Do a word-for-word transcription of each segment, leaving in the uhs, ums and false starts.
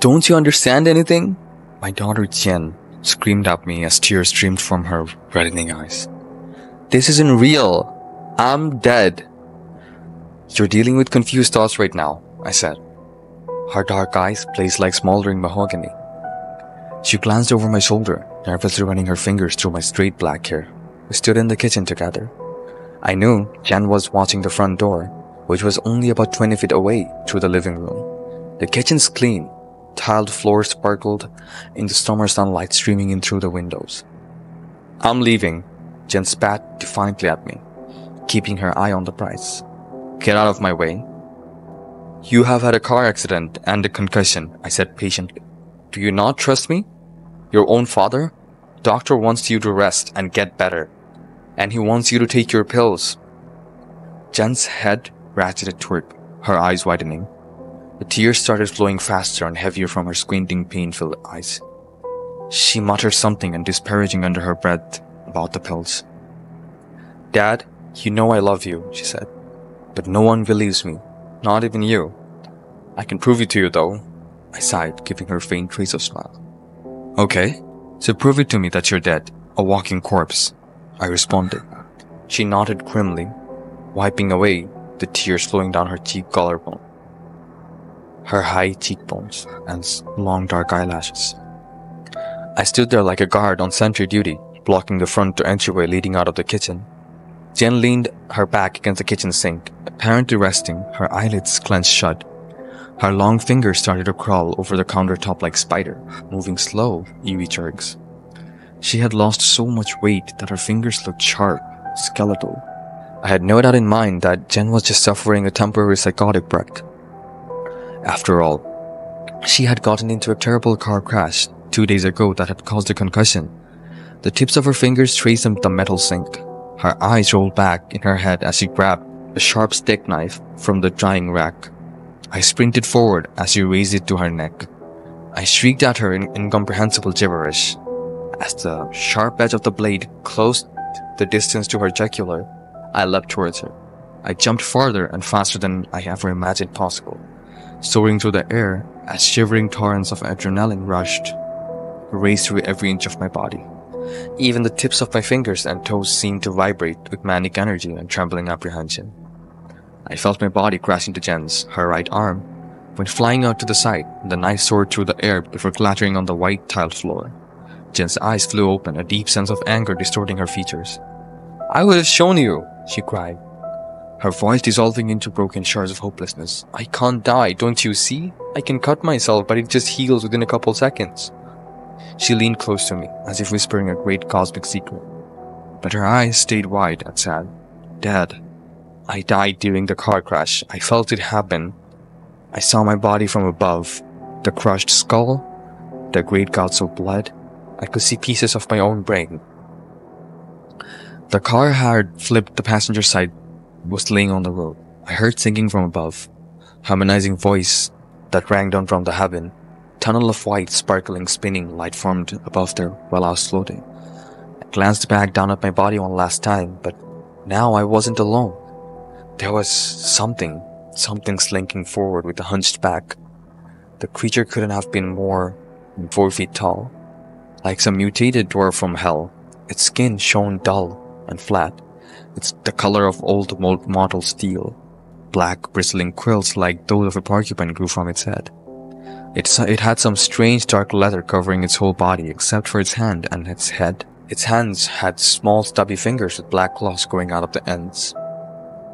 Don't you understand anything? My daughter Jen screamed at me as tears streamed from her reddening eyes. This isn't real. I'm dead. You're dealing with confused thoughts right now, I said. Her dark eyes blazed like smoldering mahogany. She glanced over my shoulder, nervously running her fingers through my straight black hair. We stood in the kitchen together. I knew Jan was watching the front door, which was only about twenty feet away through the living room. The kitchen's clean, tiled floor sparkled in the summer sunlight streaming in through the windows. I'm leaving, Jen spat defiantly at me, keeping her eye on the prize. Get out of my way. You have had a car accident and a concussion, I said patiently. Do you not trust me? Your own father? Doctor wants you to rest and get better. And he wants you to take your pills. Jen's head ratcheted toward her eyes widening. The tears started flowing faster and heavier from her squinting, pain-filled eyes. She muttered something and disparaging under her breath about the pills. Dad, you know I love you, she said. But no one believes me. Not even you. I can prove it to you, though, I sighed, giving her a faint trace of smile. Okay, so prove it to me that you're dead, a walking corpse, I responded. She nodded grimly, wiping away the tears flowing down her cheek collarbone, her high cheekbones, and long dark eyelashes. I stood there like a guard on sentry duty, blocking the front entryway leading out of the kitchen. Jen leaned her back against the kitchen sink, apparently resting, her eyelids clenched shut. Her long fingers started to crawl over the countertop like spider, moving slow, eerie jerks. She had lost so much weight that her fingers looked sharp, skeletal. I had no doubt in mind that Jen was just suffering a temporary psychotic break. After all, she had gotten into a terrible car crash two days ago that had caused a concussion. The tips of her fingers traced the metal sink. Her eyes rolled back in her head as she grabbed a sharp steak knife from the drying rack. I sprinted forward as she raised it to her neck. I shrieked at her in incomprehensible gibberish. As the sharp edge of the blade closed the distance to her jugular, I leapt towards her. I jumped farther and faster than I ever imagined possible, soaring through the air as shivering torrents of adrenaline rushed, raced through every inch of my body. Even the tips of my fingers and toes seemed to vibrate with manic energy and trembling apprehension. I felt my body crash into Jen's, her right arm, went flying out to the side, and the knife soared through the air before clattering on the white tiled floor. Jen's eyes flew open, a deep sense of anger distorting her features. I would have shown you, she cried, her voice dissolving into broken shards of hopelessness. I can't die, don't you see? I can cut myself, but it just heals within a couple seconds. She leaned close to me, as if whispering a great cosmic secret. But her eyes stayed wide and sad. Dad, I died during the car crash. I felt it happen. I saw my body from above. The crushed skull, the great gouts of blood. I could see pieces of my own brain. The car had flipped, the passenger side was laying on the road. I heard singing from above, harmonizing voice that rang down from the heaven. Tunnel of white, sparkling, spinning light formed above there while I was floating. I glanced back down at my body one last time, but now I wasn't alone. There was something, something slinking forward with a hunched back. The creature couldn't have been more than four feet tall, like some mutated dwarf from hell. Its skin shone dull and flat. It's the color of old mottled steel. Black, bristling quills like those of a porcupine grew from its head. It, it had some strange dark leather covering its whole body except for its hand and its head. Its hands had small stubby fingers with black claws going out of the ends.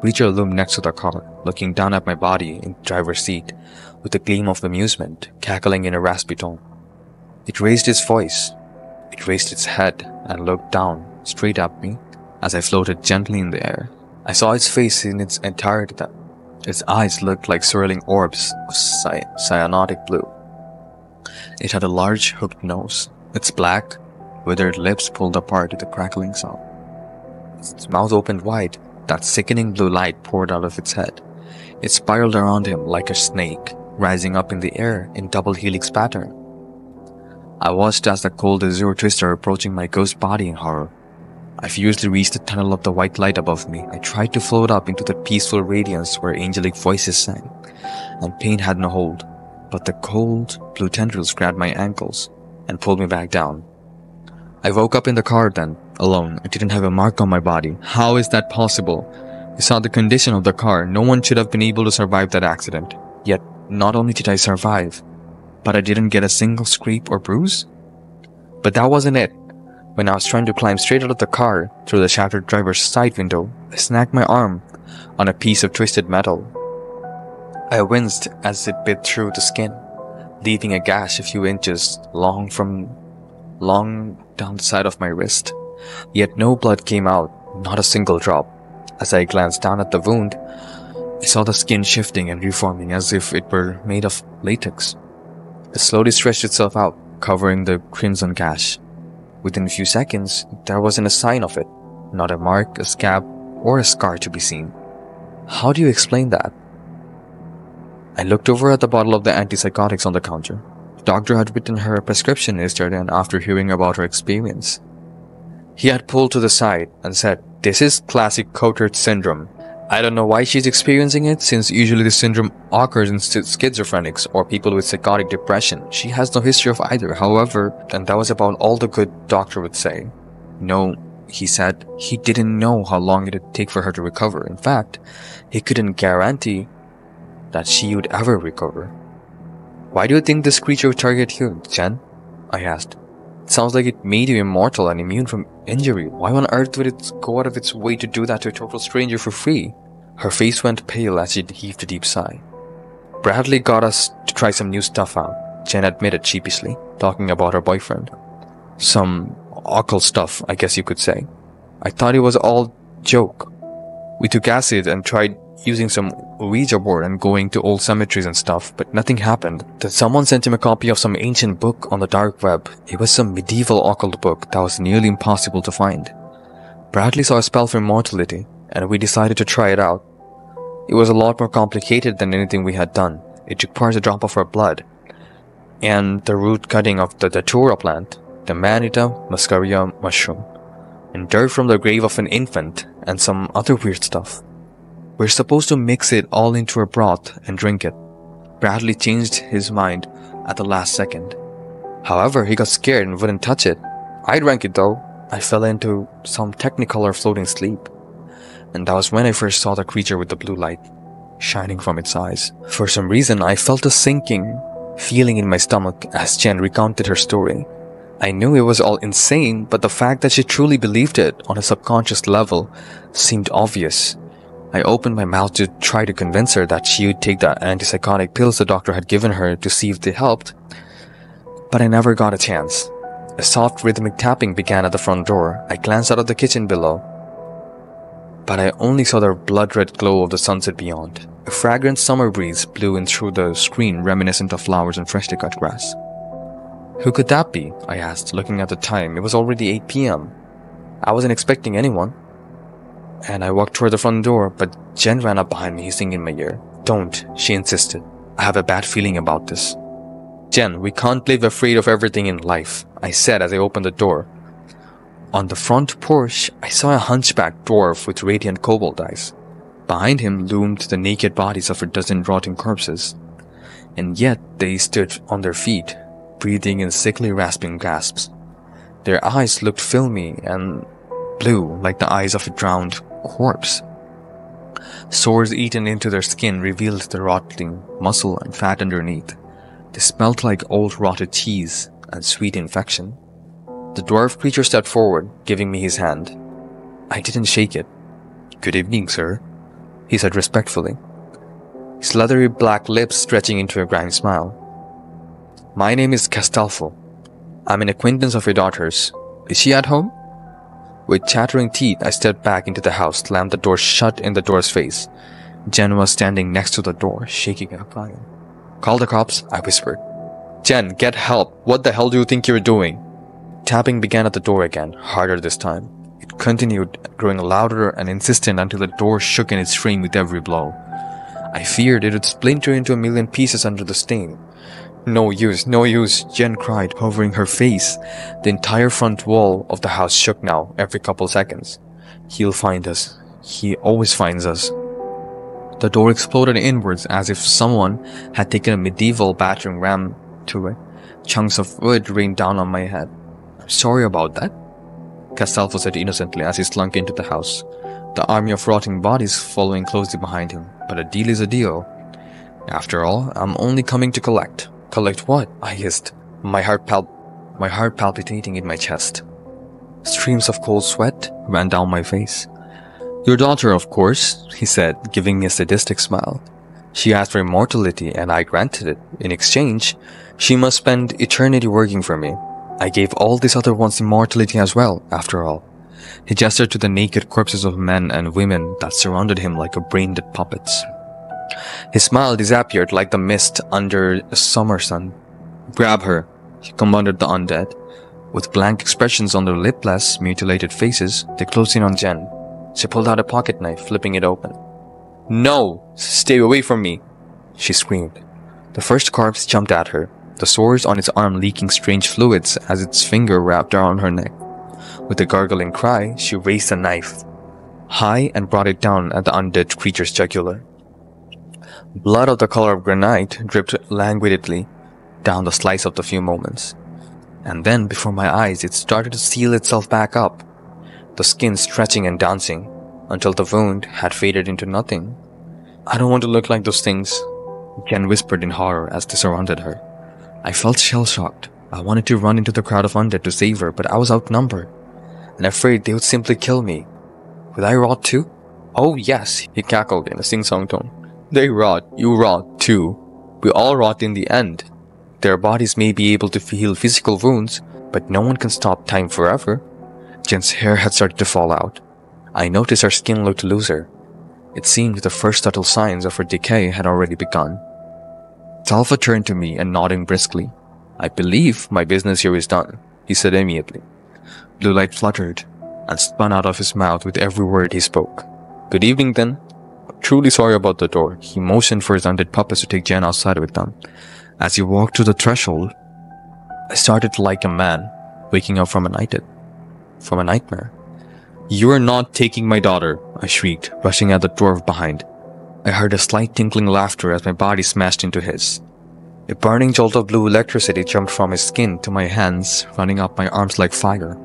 Creature loomed next to the car, looking down at my body in the driver's seat with a gleam of amusement, cackling in a raspy tone. It raised its voice. It raised its head and looked down, straight at me, as I floated gently in the air. I saw its face in its entirety. Its eyes looked like swirling orbs of cy cyanotic blue. It had a large hooked nose. Its black, withered lips pulled apart with a crackling sound. Its mouth opened wide. That sickening blue light poured out of its head. It spiraled around him like a snake, rising up in the air in double helix pattern. I watched as the cold azure twister approaching my ghost body in horror. I furiously reached the tunnel of the white light above me. I tried to float up into the peaceful radiance where angelic voices sang, and pain had no hold. but the cold blue tendrils grabbed my ankles and pulled me back down. I woke up in the car then, alone. I didn't have a mark on my body. How is that possible? You saw the condition of the car. No one should have been able to survive that accident. Yet, not only did I survive, but I didn't get a single scrape or bruise? But that wasn't it. When I was trying to climb straight out of the car through the shattered driver's side window, I snagged my arm on a piece of twisted metal. I winced as it bit through the skin, leaving a gash a few inches long from long down the side of my wrist. Yet no blood came out, not a single drop. As I glanced down at the wound, I saw the skin shifting and reforming as if it were made of latex. It slowly stretched itself out, covering the crimson gash. Within a few seconds, there wasn't a sign of it, not a mark, a scab, or a scar to be seen. How do you explain that? I looked over at the bottle of the antipsychotics on the counter. The doctor had written her a prescription yesterday after hearing about her experience. He had pulled to the side and said, "This is classic Cotard syndrome. I don't know why she's experiencing it, since usually this syndrome occurs in schizophrenics or people with psychotic depression. She has no history of either, however," and that was about all the good doctor would say. No, he said, he didn't know how long it would take for her to recover. In fact, he couldn't guarantee that she would ever recover. "Why do you think this creature would target you, Jen?" I asked. "It sounds like it made you immortal and immune from injury. Why on earth would it go out of its way to do that to a total stranger for free?" Her face went pale as she heaved a deep sigh. "Bradley got us to try some new stuff out," Jen admitted sheepishly, talking about her boyfriend. "Some occult stuff, I guess you could say. I thought it was all joke. We took acid and tried using some Ouija board and going to old cemeteries and stuff, but nothing happened. Then someone sent him a copy of some ancient book on the dark web. It was some medieval occult book that was nearly impossible to find. Bradley saw a spell for immortality, and we decided to try it out. It was a lot more complicated than anything we had done. It requires a drop of our blood, and the root cutting of the Datura plant, the Amanita muscaria mushroom, and dirt from the grave of an infant, and some other weird stuff. We're supposed to mix it all into a broth and drink it. Bradley changed his mind at the last second. However, he got scared and wouldn't touch it. I drank it though. I fell into some technicolor floating sleep. And that was when I first saw the creature with the blue light shining from its eyes. For some reason, I felt a sinking feeling in my stomach as Jen recounted her story. I knew it was all insane, but the fact that she truly believed it on a subconscious level seemed obvious. I opened my mouth to try to convince her that she would take the antipsychotic pills the doctor had given her to see if they helped, but I never got a chance. A soft rhythmic tapping began at the front door. I glanced out of the kitchen below, but I only saw the blood-red glow of the sunset beyond. A fragrant summer breeze blew in through the screen, reminiscent of flowers and freshly cut grass. "Who could that be?" I asked, looking at the time. It was already eight p m I wasn't expecting anyone. And I walked toward the front door, but Jen ran up behind me, hissing in my ear. "Don't," she insisted. "I have a bad feeling about this." "Jen, we can't live afraid of everything in life," I said as I opened the door. On the front porch, I saw a hunchback dwarf with radiant cobalt eyes. Behind him loomed the naked bodies of a dozen rotting corpses. And yet they stood on their feet, breathing in sickly rasping gasps. Their eyes looked filmy and blue, like the eyes of a drowned corpse. Sores eaten into their skin revealed the rotting muscle and fat underneath. They smelled like old rotted cheese and sweet infection. The dwarf creature stepped forward, giving me his hand. I didn't shake it. "Good evening, sir," he said respectfully, his leathery black lips stretching into a grand smile. "My name is Castelfo. I'm an acquaintance of your daughter's. Is she at home?" With chattering teeth, I stepped back into the house, slammed the door shut in the door's face. Jen was standing next to the door, shaking and crying. "Call the cops," I whispered. "Jen, get help. What the hell do you think you're doing?" Tapping began at the door again, harder this time. It continued, growing louder and insistent until the door shook in its frame with every blow. I feared it would splinter into a million pieces under the stain. "No use, no use," Jen cried, covering her face. The entire front wall of the house shook now, every couple seconds. "He'll find us. He always finds us." The door exploded inwards as if someone had taken a medieval battering ram to it. Chunks of wood rained down on my head. "Sorry about that," Castelfo said innocently as he slunk into the house, the army of rotting bodies following closely behind him. "But a deal is a deal. After all, I'm only coming to collect." "Collect what?" I hissed, my heart pal- my heart palpitating in my chest. Streams of cold sweat ran down my face. "Your daughter, of course," he said, giving me a sadistic smile. "She asked for immortality, and I granted it. In exchange, she must spend eternity working for me. I gave all these other ones immortality as well, after all." He gestured to the naked corpses of men and women that surrounded him like brain-dead puppets. His smile disappeared like the mist under a summer sun. "Grab her," he commanded the undead. With blank expressions on their lipless, mutilated faces, they closed in on Jen. She pulled out a pocket knife, flipping it open. "No! Stay away from me!" she screamed. The first corpse jumped at her, the sores on its arm leaking strange fluids as its finger wrapped around her neck. With a gargling cry, she raised the knife high and brought it down at the undead creature's jugular. Blood of the color of granite dripped languidly down the slice of the few moments. And then, before my eyes, it started to seal itself back up, the skin stretching and dancing, until the wound had faded into nothing. "I don't want to look like those things," Jen whispered in horror as they surrounded her. I felt shell-shocked. I wanted to run into the crowd of undead to save her, but I was outnumbered, and afraid they would simply kill me. Would I rot too? "Oh yes," he cackled in a sing-song tone. "They rot, you rot too. We all rot in the end. Their bodies may be able to heal physical wounds, but no one can stop time forever." Jen's hair had started to fall out. I noticed her skin looked looser. It seemed the first subtle signs of her decay had already begun. Talfa turned to me and nodded briskly. "I believe my business here is done," he said immediately. Blue light fluttered and spun out of his mouth with every word he spoke. "Good evening, then. Truly sorry about the door." He motioned for his undead puppets to take Jen outside with them. As he walked to the threshold, I started like a man waking up from a night. From a nightmare. "You are not taking my daughter," I shrieked, rushing at the dwarf behind. I heard a slight tinkling laughter as my body smashed into his. A burning jolt of blue electricity jumped from his skin to my hands, running up my arms like fire.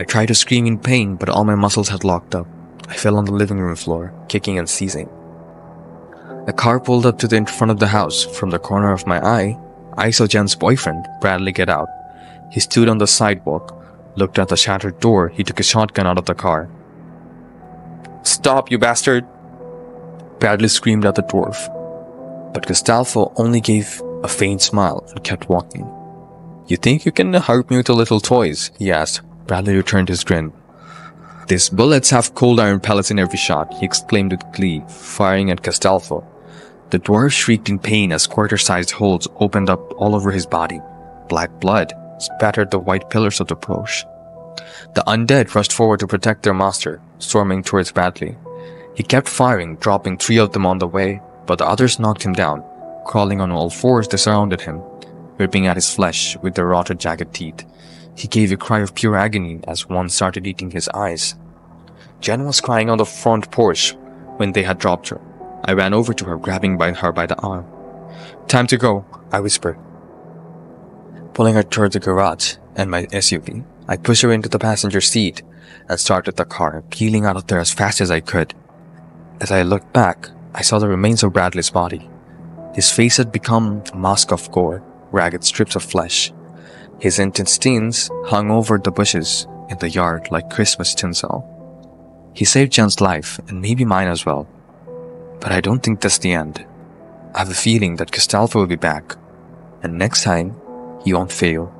I tried to scream in pain, but all my muscles had locked up. I fell on the living room floor, kicking and seizing. A car pulled up to the front of the house. From the corner of my eye, I saw Jen's boyfriend, Bradley, get out. He stood on the sidewalk, looked at the shattered door. He took a shotgun out of the car. "Stop, you bastard!" Bradley screamed at the dwarf. But Castelfo only gave a faint smile and kept walking. "You think you can hurt me with your little toys?" he asked. Bradley returned his grin. "These bullets have cold iron pellets in every shot," he exclaimed with glee, firing at Castelfo. The dwarf shrieked in pain as quarter-sized holes opened up all over his body. Black blood spattered the white pillars of the brooch. The undead rushed forward to protect their master, storming towards Bradley. He kept firing, dropping three of them on the way, but the others knocked him down. Crawling on all fours, they surrounded him, ripping at his flesh with their rotted jagged teeth. He gave a cry of pure agony as one started eating his eyes. Jen was crying on the front porch when they had dropped her. I ran over to her, grabbing by her by the arm. "Time to go," I whispered, pulling her towards the garage and my S U V. I pushed her into the passenger seat and started the car, peeling out of there as fast as I could. As I looked back, I saw the remains of Bradley's body. His face had become a mask of gore, ragged strips of flesh. His intestines hung over the bushes in the yard like Christmas tinsel. He saved Jen's life, and maybe mine as well. But I don't think that's the end. I have a feeling that Castelfo will be back, and next time, you won't fail.